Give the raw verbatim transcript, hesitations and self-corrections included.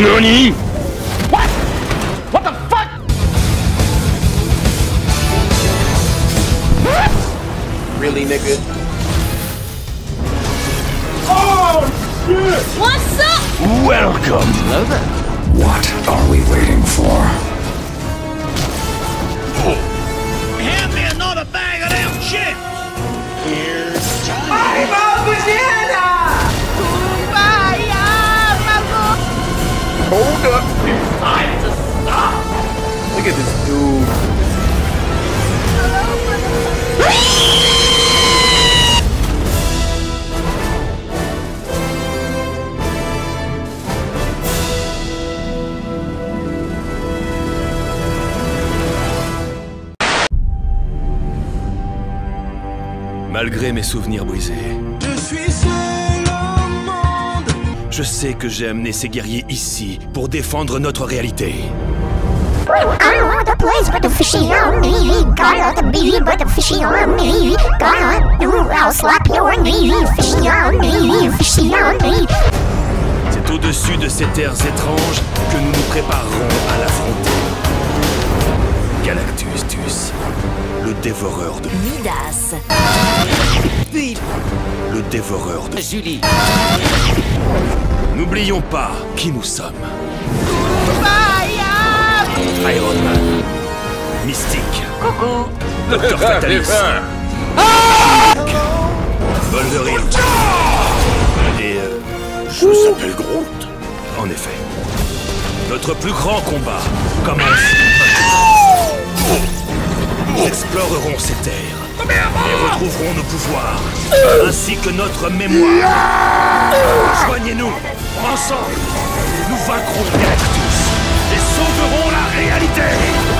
Nani? What? What the fuck? What? Really, nigga? Oh shit! What's up? Welcome. Hello there. What are we waiting for? Hand me another bag of them shit. Here's time. I'm out with you. Hold up! It's time to stop! Look at this dude. Malgré mes souvenirs brisés, je suis seul. Je sais que j'ai amené ces guerriers ici pour défendre notre réalité. C'est au-dessus de ces terres étranges que nous nous préparerons à l'affronter. Galactus, le dévoreur de... Midas. Le dévoreur de... Julie. N'oublions pas qui nous sommes. Iron Man. Mystique. Coucou. Docteur Fatalis. Bolverine. Et euh, je s'appelle Groot. En effet. Notre plus grand combat commence. Nous explorerons ces terres. Et retrouverons nos pouvoirs, ainsi que notre mémoire. Joignez-nous, ensemble, nous vaincrons Galactus et sauverons la réalité.